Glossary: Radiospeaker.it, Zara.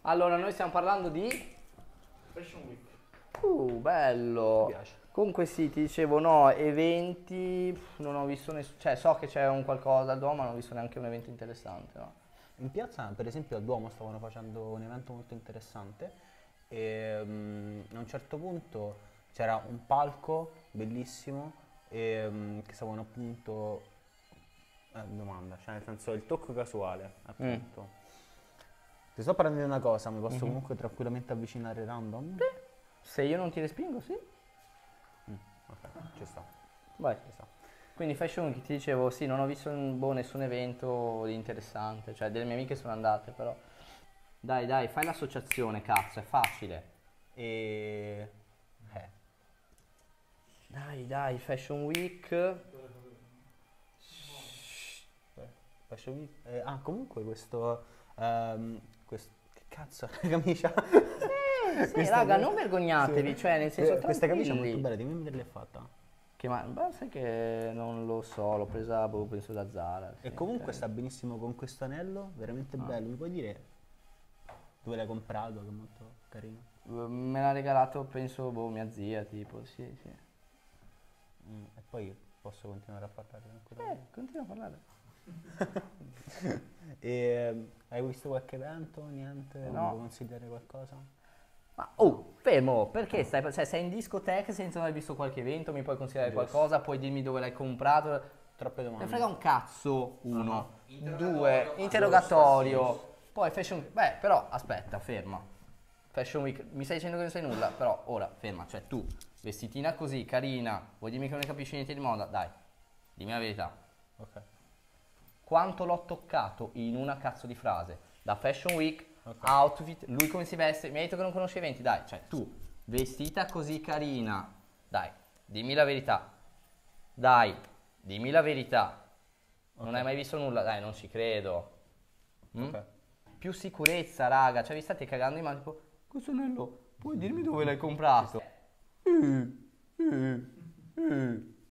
Allora, noi stiamo parlando di Fashion Week. Bello. Mi piace. Comunque sì, ti dicevo, no, eventi, non ho visto nessuno, cioè so che c'è un qualcosa al Duomo, ma non ho visto neanche un evento interessante, no? In piazza, per esempio, al Duomo stavano facendo un evento molto interessante e a un certo punto c'era un palco bellissimo e, che stavano appunto, domanda, cioè nel senso il tocco casuale, appunto. Ti sto parlando di una cosa, mi posso comunque tranquillamente avvicinare random? Beh, se io non ti respingo, sì. Ok, ci sta. Vai. Ci sta. Quindi Fashion Week, ti dicevo, sì, non ho visto nessun evento di interessante, cioè delle mie amiche sono andate, però. Dai, fai l'associazione, cazzo, è facile. Dai, Fashion Week. Fashion Week. Comunque questo che cazzo è la camicia? Sì, raga, non vergognatevi, sì. Cioè nel senso questa camicia è molto bella, dimmi come l'hai fatta. Sai che non lo so, l'ho presa penso da Zara. Sì, e comunque sta benissimo con questo anello, veramente bello. Mi puoi dire dove l'hai comprato, che è molto carino? Me l'ha regalato penso mia zia, tipo, sì. E poi posso continuare a parlare? Continua a parlare. Hai visto qualche evento? Niente? No. Vuoi consigliare qualcosa? Fermo, perché sei in discoteca senza aver visto qualche evento, mi puoi consigliare qualcosa, puoi dirmi dove l'hai comprato. Troppe domande. Ne frega un cazzo, uno, due, interrogatorio, poi Fashion Week. Beh, però aspetta, ferma. Fashion Week, mi stai dicendo che non sai nulla, però ora, ferma, cioè tu, vestitina così, carina, vuoi dirmi che non ne capisci niente di moda? Dai, dimmi la verità. Ok. Quanto l'ho toccato in una cazzo di frase, da Fashion Week, outfit, lui come si veste, mi hai detto che non conosce i venti, dai, cioè tu, vestita così carina, dai, dimmi la verità, non hai mai visto nulla, dai, non ci credo. Più sicurezza, raga, cioè vi state cagando in mano, tipo, questo anello, puoi dirmi dove l'hai comprato?